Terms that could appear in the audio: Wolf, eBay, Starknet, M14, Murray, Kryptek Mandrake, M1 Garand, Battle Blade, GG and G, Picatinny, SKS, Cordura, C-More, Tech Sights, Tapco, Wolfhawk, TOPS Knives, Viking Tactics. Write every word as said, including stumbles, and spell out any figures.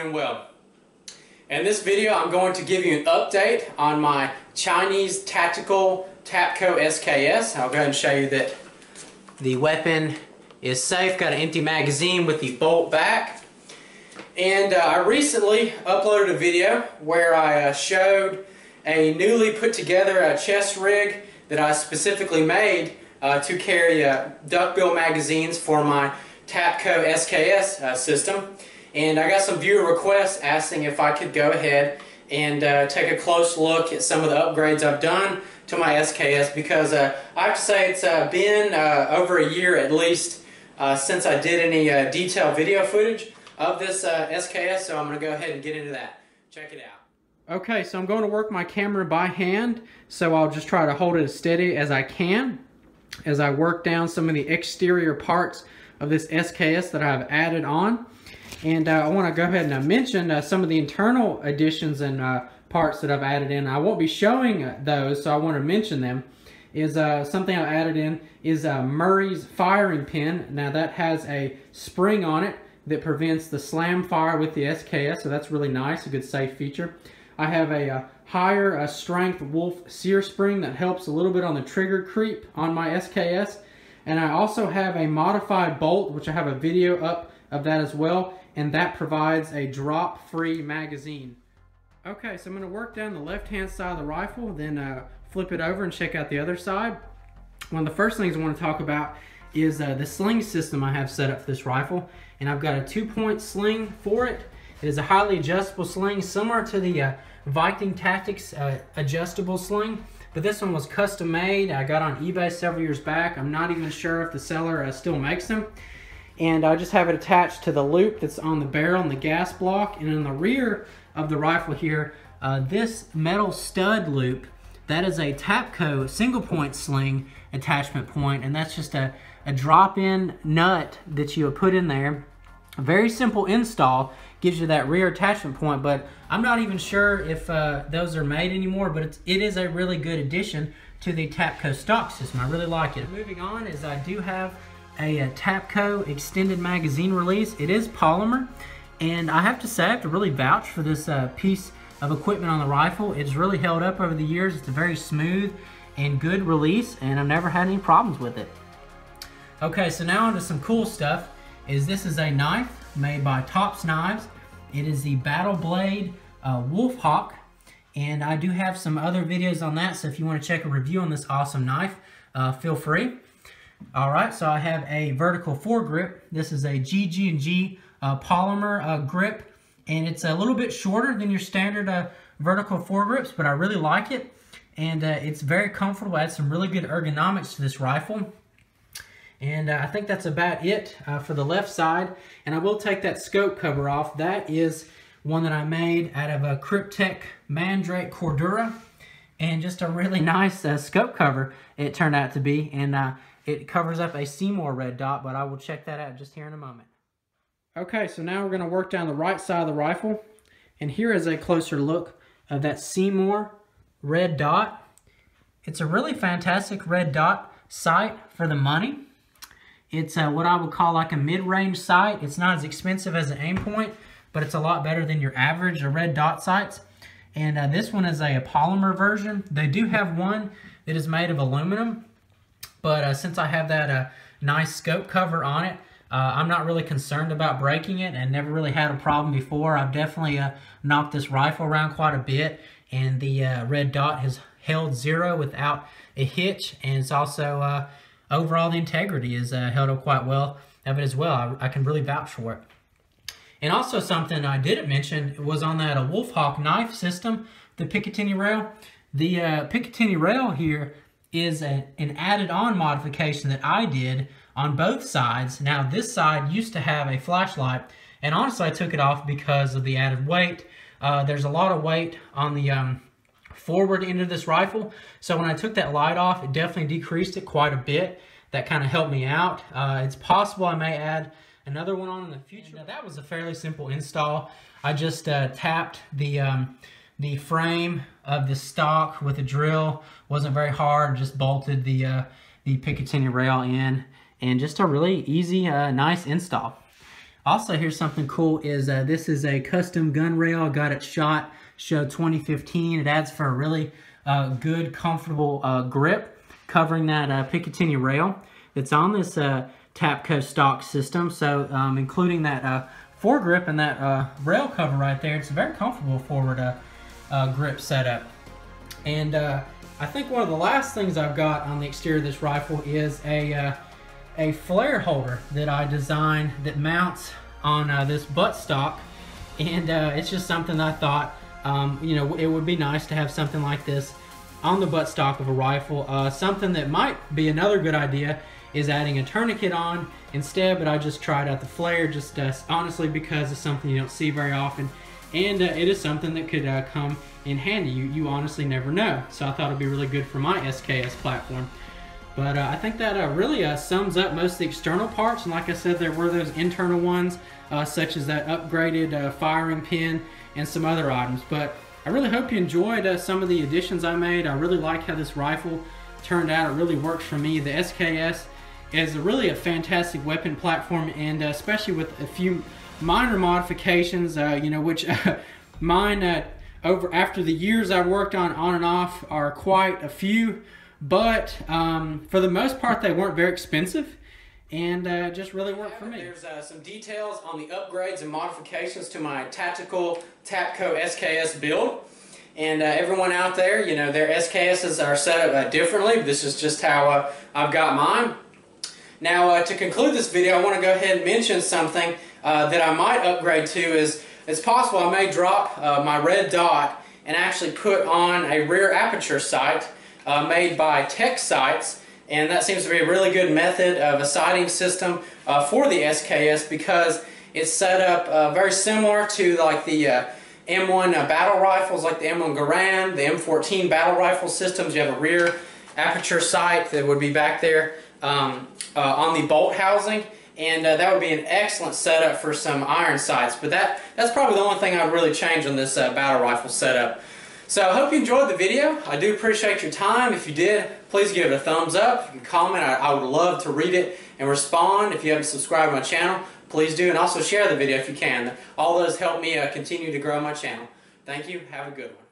doing well. In this video, I'm going to give you an update on my Chinese tactical Tapco S K S. I'll go ahead and show you that the weapon is safe. Got an empty magazine with the bolt back. And uh, I recently uploaded a video where I uh, showed a newly put together uh, chest rig that I specifically made uh, to carry uh, duckbill magazines for my Tapco S K S uh, system. And I got some viewer requests asking if I could go ahead and uh, take a close look at some of the upgrades I've done to my S K S, because uh, I have to say it's uh, been uh, over a year at least uh, since I did any uh, detailed video footage of this uh, S K S, so I'm going to go ahead and get into that. Check it out. Okay, so I'm going to work my camera by hand, so I'll just try to hold it as steady as I can as I work down some of the exterior parts of this S K S that I've added on. And uh, I want to go ahead and uh, mention uh, some of the internal additions and uh, parts that I've added in. I won't be showing those, so I want to mention them. Is uh, something I added in is uh, Murray's firing pin. Now that has a spring on it that prevents the slam fire with the S K S, so that's really nice, a good safe feature. I have a uh, higher uh, strength Wolf sear spring that helps a little bit on the trigger creep on my S K S. And I also have a modified bolt, which I have a video up of that as well, and that provides a drop-free magazine. Okay, so I'm going to work down the left-hand side of the rifle, then uh, flip it over and check out the other side. One of the first things I want to talk about is uh, the sling system I have set up for this rifle, and I've got a two-point sling for it. It is a highly adjustable sling, similar to the uh, Viking Tactics uh, adjustable sling, but this one was custom made. I got on eBay several years back. I'm not even sure if the seller uh, still makes them. And I just have it attached to the loop that's on the barrel and the gas block, and in the rear of the rifle here, uh, this metal stud loop, that is a Tapco single point sling attachment point, and that's just a, a drop-in nut that you would put in there. A very simple install, gives you that rear attachment point, but I'm not even sure if uh, those are made anymore, but it's, it is a really good addition to the Tapco stock system. I really like it. Moving on is I do have A, a Tapco extended magazine release. It is polymer, and I have to say I have to really vouch for this uh, piece of equipment on the rifle. It's really held up over the years. It's a very smooth and good release, and I've never had any problems with it. Okay, so now onto some cool stuff. Is this is a knife made by TOPS Knives. It is the Battle Blade uh, Wolfhawk, and I do have some other videos on that, so if you want to check a review on this awesome knife, uh, feel free. Alright, so I have a vertical foregrip. This is a G G and G uh, polymer uh, grip, and it's a little bit shorter than your standard uh, vertical foregrips, but I really like it, and uh, it's very comfortable. I had some really good ergonomics to this rifle, and uh, I think that's about it uh, for the left side, and I will take that scope cover off. That is one that I made out of a Kryptek Mandrake Cordura, and just a really nice uh, scope cover it turned out to be, and uh, it covers up a C-More red dot, but I will check that out just here in a moment. Okay, so now we're going to work down the right side of the rifle, and here is a closer look of that C-More red dot. It's a really fantastic red dot sight for the money. It's a, what I would call like a mid-range sight. It's not as expensive as an aim point, but it's a lot better than your average or red dot sights. And uh, this one is a, a polymer version. They do have one that is made of aluminum, but uh, since I have that uh, nice scope cover on it, uh, I'm not really concerned about breaking it, and never really had a problem before. I've definitely uh, knocked this rifle around quite a bit, and the uh, red dot has held zero without a hitch, and it's also uh, overall the integrity is uh, held up quite well of it as well. I, I can really vouch for it. And also something I didn't mention was on that uh, Wolfhawk knife system, the Picatinny rail. The uh, Picatinny rail here is a, an added-on modification that I did on both sides. Now this side used to have a flashlight, and honestly I took it off because of the added weight. Uh, there's a lot of weight on the um, forward end of this rifle, so when I took that light off, it definitely decreased it quite a bit. That kind of helped me out. Uh, it's possible I may add another one on in the future. Now that was a fairly simple install. I just uh, tapped the um, the frame of the stock with a drill. Wasn't very hard, just bolted the uh, the Picatinny rail in, and just a really easy, uh, nice install. Also, here's something cool is uh, this is a custom gun rail. Got it shot, show twenty fifteen. It adds for a really uh, good, comfortable uh, grip covering that uh, Picatinny rail. It's on this uh, Tapco stock system, so um, including that uh, foregrip and that uh, rail cover right there, it's a very comfortable forward uh, uh, grip setup. And uh, I think one of the last things I've got on the exterior of this rifle is a uh, a flare holder that I designed that mounts on uh, this buttstock, and uh, it's just something that I thought, um, you know, it would be nice to have something like this on the buttstock of a rifle. Uh, something that might be another good idea is adding a tourniquet on instead, but I just tried out the flare just uh, honestly because it's something you don't see very often, and uh, it is something that could uh, come in handy. You, you honestly never know, so I thought it'd be really good for my S K S platform. But uh, I think that uh, really uh, sums up most of the external parts, and like I said, there were those internal ones, uh, such as that upgraded uh, firing pin and some other items. But I really hope you enjoyed uh, some of the additions I made. I really like how this rifle turned out. It really works for me. The S K S is really a fantastic weapon platform, and uh, especially with a few minor modifications, uh, you know, which uh, mine, uh, over after the years I've worked on, on and off, are quite a few. But um, for the most part, they weren't very expensive, and uh, just really worked for me. There's uh, some details on the upgrades and modifications to my tactical Tapco S K S build. And uh, everyone out there, you know, their S K Ss are set up uh, differently. This is just how uh, I've got mine. Now, uh, to conclude this video, I want to go ahead and mention something uh, that I might upgrade to. Is it's possible I may drop uh, my red dot and actually put on a rear aperture sight. Uh, made by Tech Sights, and that seems to be a really good method of a sighting system uh, for the S K S, because it's set up uh, very similar to like the uh, M one uh, battle rifles, like the M one Garand, the M fourteen battle rifle systems. You have a rear aperture sight that would be back there um, uh, on the bolt housing, and uh, that would be an excellent setup for some iron sights. But that that's probably the only thing I'd really change on this uh, battle rifle setup. So I hope you enjoyed the video. I do appreciate your time. If you did, please give it a thumbs up. You can comment. I, I would love to read it and respond. If you haven't subscribed to my channel, please do. And also share the video if you can. All those help me uh, continue to grow my channel. Thank you. Have a good one.